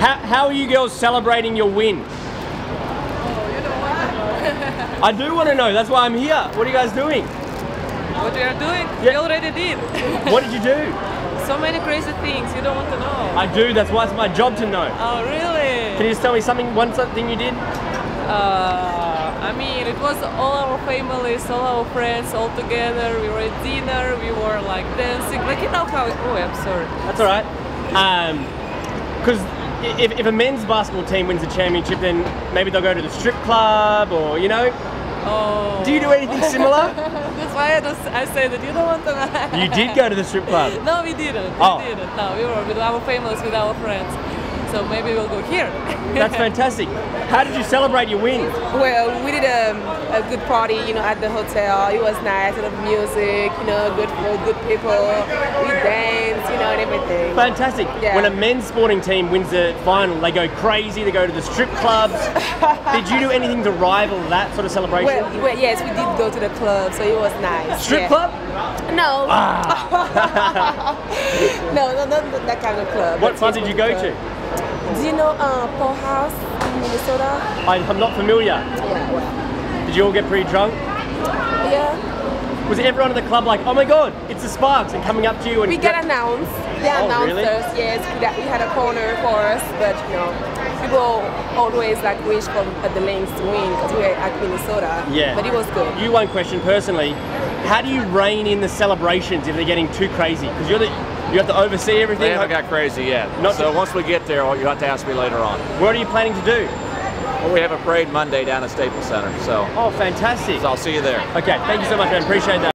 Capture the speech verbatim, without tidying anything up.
How, how are you girls celebrating your win? Oh, you know what? I do want to know. That's why I'm here. What are you guys doing? What we are doing? Yeah. We already did. What did you do? So many crazy things. You don't want to know. I do. That's why it's my job to know. Oh, really? Can you just tell me something? One thing you did? Uh, I mean, it was all our families, all our friends, all together. We were at dinner. We were like dancing. Like you know how? It, oh, I'm sorry. That's all right. Um, because if, if a men's basketball team wins a championship, then maybe they'll go to the strip club, or you know. Oh. Do you do anything similar? That's why I, just, I say that you don't want to. You did go to the strip club. No, we didn't. Oh. We didn't. No, we were with our families, with our friends. So maybe we'll go here. That's fantastic. How did you celebrate your win? Well, we did a, a good party, you know, at the hotel. It was nice, a lot of music, you know, good good people. We danced, you know, and everything. Fantastic. Yeah. When a men's sporting team wins the final, they go crazy. They go to the strip clubs. Did you do anything to rival that sort of celebration? Well, well yes, we did go to the club, so it was nice. Strip yeah. club? No. Ah. no, no, not that kind of club. What club did you go to? Do you know uh, Paul House in Minnesota? I, I'm not familiar. Yeah, well. Did you all get pretty drunk? Yeah. Was everyone at the club like, oh my god, it's the Sparks, and coming up to you and... We got announced. They oh, announced really? us, yes. We had a corner for us, but you know, people always like wish for the Lynx to win because we were at Minnesota. Yeah. But it was good. You one question personally, how do you rein in the celebrations if they're getting too crazy? Because you're the... You have to oversee everything? They haven't got crazy yet. Not so once we get there, you'll have to ask me later on. What are you planning to do? Well, we have a parade Monday down at Staples Center, so. Oh, fantastic. So I'll see you there. Okay, thank you so much, man. Appreciate that.